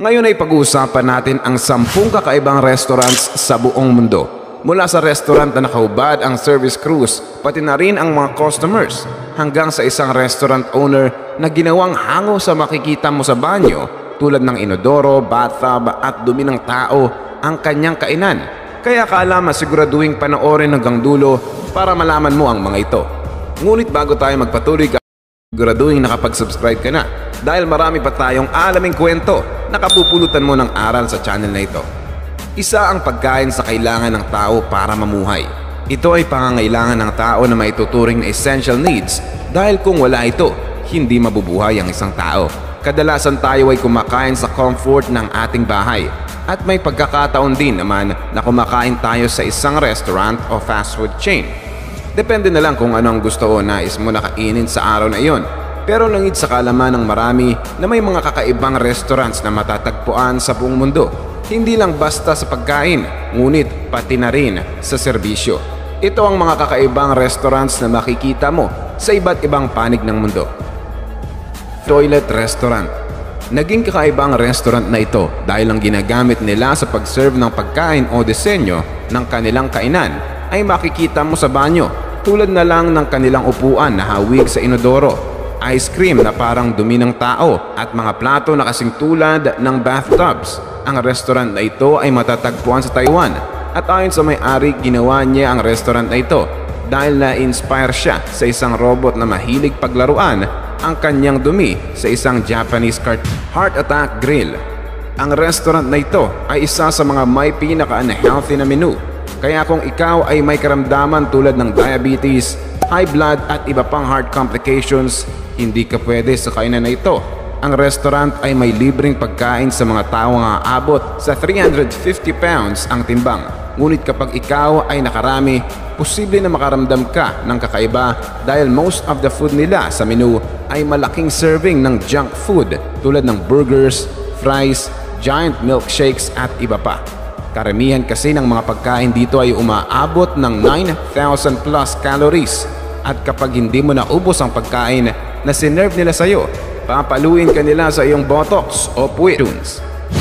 Ngayon ay pag-uusapan natin ang 10 kakaibang restaurants sa buong mundo. Mula sa restaurant na nakahubad ang service crews, pati na rin ang mga customers, hanggang sa isang restaurant owner na ginawang hango sa makikita mo sa banyo, tulad ng inodoro, bathtub at dumi ng tao ang kanyang kainan. Kaya kaalaman siguraduhin panoorin hanggang dulo para malaman mo ang mga ito. Ngunit bago tayo magpatuloy, siguraduhin nakapag-subscribe ka na dahil marami pa tayong alaming kwento na kapupulutan mo ng aral sa channel na ito. Isa ang pagkain sa kailangan ng tao para mamuhay. Ito ay pangangailangan ng tao na maituturing na essential needs dahil kung wala ito, hindi mabubuhay ang isang tao. Kadalasan tayo ay kumakain sa comfort ng ating bahay at may pagkakataon din naman na kumakain tayo sa isang restaurant o fast food chain. Depende na lang kung ano ang gusto o nais mo nakainin sa araw na iyon. Pero langit sa kaalaman ng marami na may mga kakaibang restaurants na matatagpuan sa buong mundo. Hindi lang basta sa pagkain, ngunit pati na rin sa serbisyo. Ito ang mga kakaibang restaurants na makikita mo sa iba't ibang panig ng mundo. Toilet Restaurant. Naging kakaibang restaurant na ito dahil ang ginagamit nila sa pag-serve ng pagkain o disenyo ng kanilang kainan ay makikita mo sa banyo, tulad na lang ng kanilang upuan na hawig sa inodoro, ice cream na parang dumi ng tao at mga plato na kasing tulad ng bathtubs. Ang restaurant na ito ay matatagpuan sa Taiwan at ayon sa may-ari, ginawa niya ang restaurant na ito dahil na-inspire siya sa isang robot na mahilig paglaruan ang kanyang dumi sa isang Japanese cart. Heart Attack Grill. Ang restaurant na ito ay isa sa mga may pinaka-unhealthy na menu. Kaya kung ikaw ay may karamdaman tulad ng diabetes, high blood at iba pang heart complications, hindi ka pwede sa kainan na ito. Ang restaurant ay may libreng pagkain sa mga taong aabot sa 350 pounds ang timbang. Ngunit kapag ikaw ay nakarami, posible na makaramdam ka ng kakaiba dahil most of the food nila sa menu ay malaking serving ng junk food tulad ng burgers, fries, giant milkshakes at iba pa. Karamihan kasi ng mga pagkain dito ay umaabot ng 9,000 plus calories. At kapag hindi mo naubos ang pagkain na sinerve nila sa iyo, papaluin ka nila sa iyong botox o puwit.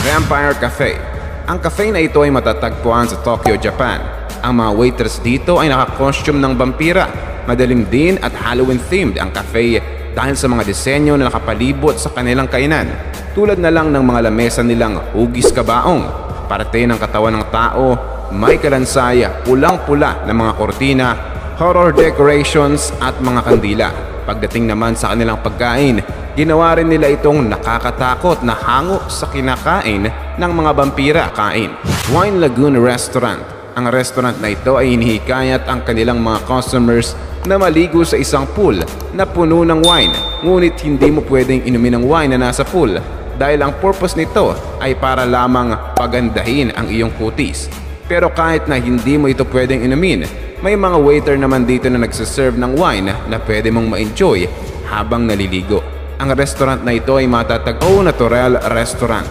Vampire Cafe. Ang cafe na ito ay matatagpuan sa Tokyo, Japan. Ang mga waiters dito ay nakakostume ng vampira. Madalim din at Halloween-themed ang cafe dahil sa mga disenyo na nakapalibot sa kanilang kainan. Tulad na lang ng mga lamesa nilang hugis kabaong, parte ng katawan ng tao, may kalansaya, pulang-pula ng mga kortina, horror decorations at mga kandila. Pagdating naman sa kanilang pagkain, ginawa rin nila itong nakakatakot na hango sa kinakain ng mga vampira. Wine Lagoon Restaurant. Ang restaurant na ito ay hinihikayat ang kanilang mga customers na maligo sa isang pool na puno ng wine. Ngunit hindi mo pwedeng inumin ng wine na nasa pool dahil ang purpose nito ay para lamang pagandahin ang iyong kutis. Pero kahit na hindi mo ito pwedeng inumin, may mga waiter naman dito na nagsaserve ng wine na pwede mong ma-enjoy habang naliligo. Ang restaurant na ito ay matatagpuan sa Toilet Restaurant.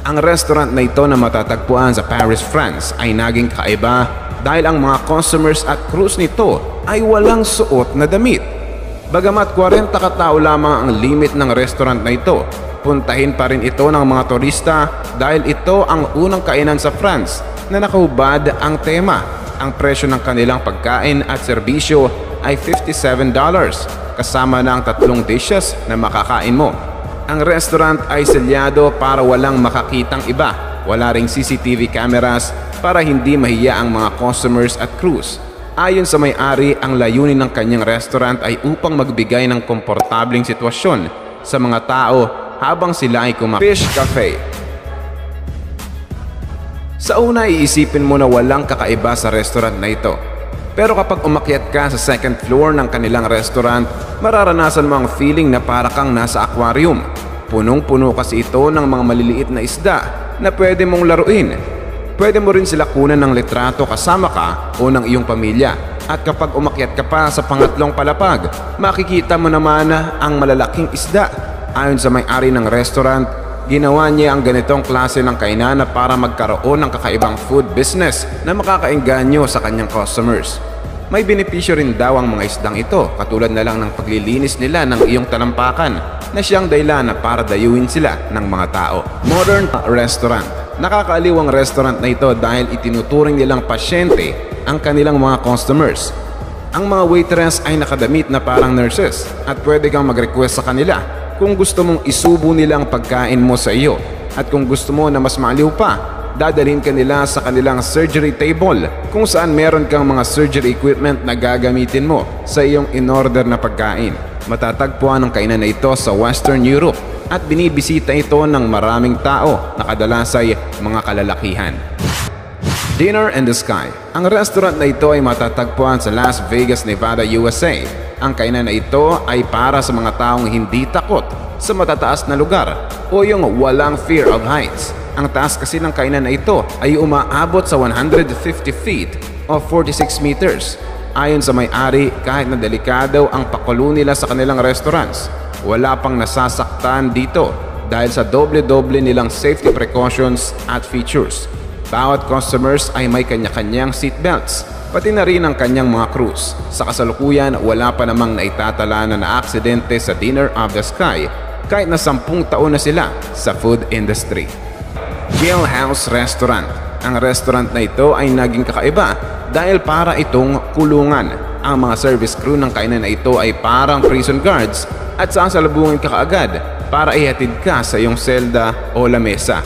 Ang restaurant na ito na matatagpuan sa Paris, France ay naging kakaiba dahil ang mga customers at crews nito ay walang suot na damit. Bagamat 40 katao lamang ang limit ng restaurant na ito, puntahin pa rin ito ng mga turista dahil ito ang unang kainan sa France na nakahubad ang tema. Ang presyo ng kanilang pagkain at serbisyo ay $57 kasama ng 3 dishes na makakain mo. Ang restaurant ay selyado para walang makakitang iba. Wala ring CCTV cameras para hindi mahiya ang mga customers at crews. Ayon sa may-ari, ang layunin ng kanyang restaurant ay upang magbigay ng komportabling sitwasyon sa mga tao habang sila ay kumakain. Fish Cafe. Sa una, iisipin mo na walang kakaiba sa restaurant na ito. Pero kapag umakyat ka sa second floor ng kanilang restaurant, mararanasan mo ang feeling na para kang nasa aquarium. Punong-puno kasi ito ng mga maliliit na isda na pwede mong laruin. Pwede mo rin sila kunan ng litrato kasama ka o ng iyong pamilya. At kapag umakyat ka pa sa pangatlong palapag, makikita mo naman ang malalaking isda. Ayon sa may-ari ng restaurant, ginawa niya ang ganitong klase ng kainan na para magkaroon ng kakaibang food business na makakaengganyo sa kanyang customers. May benepisyo rin daw ang mga isdang ito, katulad na lang ng paglilinis nila ng iyong talampakan na siyang dahilan para dayuhin sila ng mga tao. Modern Restaurant. Nakakaaliwang restaurant na ito dahil itinuturing nilang pasyente ang kanilang mga customers. Ang mga waitress ay nakadamit na parang nurses at pwede kang mag-request sa kanila kung gusto mong isubo nilang pagkain mo sa iyo. At kung gusto mo na mas maaliw pa, dadalhin kanila sa kanilang surgery table kung saan meron kang mga surgery equipment na gagamitin mo sa iyong in-order na pagkain. Matatagpuan ang kainan na ito sa Western Europe at binibisita ito ng maraming tao na kadalas ay mga kalalakihan. Dinner in the Sky. Ang restaurant na ito ay matatagpuan sa Las Vegas, Nevada, USA. Ang kainan na ito ay para sa mga taong hindi takot sa matataas na lugar o yung walang fear of heights. Ang taas kasi ng kainan na ito ay umaabot sa 150 feet o 46 meters. Ayon sa may-ari, kahit na delikado ang pakulo nila sa kanilang restaurants, wala pang nasasaktan dito dahil sa doble-doble nilang safety precautions at features. Bawat customers ay may kanya-kanyang seatbelts, pati na rin ang kanyang mga crews. Sa kasalukuyan, wala pa namang naitatala na aksidente sa Dinner of the Sky kahit na 10 taon na sila sa food industry. Jailhouse Restaurant. Ang restaurant na ito ay naging kakaiba dahil para itong kulungan. Ang mga service crew ng kainan na ito ay parang prison guards at sasalubungin ka kaagad para ihatid ka sa iyong selda o lamesa.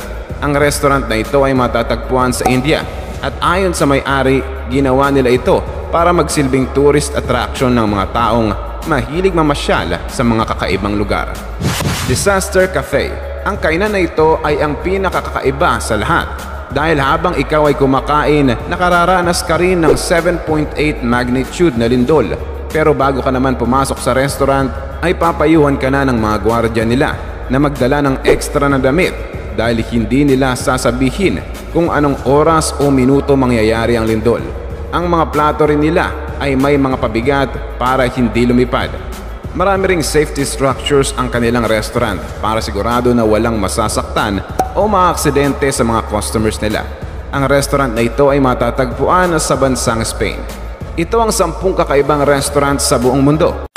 Ang restaurant na ito ay matatagpuan sa India at ayon sa may-ari, ginawa nila ito para magsilbing tourist attraction ng mga taong mahilig mamasyal sa mga kakaibang lugar. Disaster Cafe. Ang kainan na ito ay ang pinakakaiba sa lahat dahil habang ikaw ay kumakain, nakararanas ka rin ng 7.8 magnitude na lindol. Pero bago ka naman pumasok sa restaurant, ay papayuhan ka na ng mga gwardiya nila na magdala ng ekstra na damit dahil hindi nila sasabihin kung anong oras o minuto mangyayari ang lindol. Ang mga plato rin nila ay may mga pabigat para hindi lumipad. Marami ring safety structures ang kanilang restaurant para sigurado na walang masasaktan o maaksidente sa mga customers nila. Ang restaurant na ito ay matatagpuan sa bansang Spain. Ito ang 10 kakaibang restaurant sa buong mundo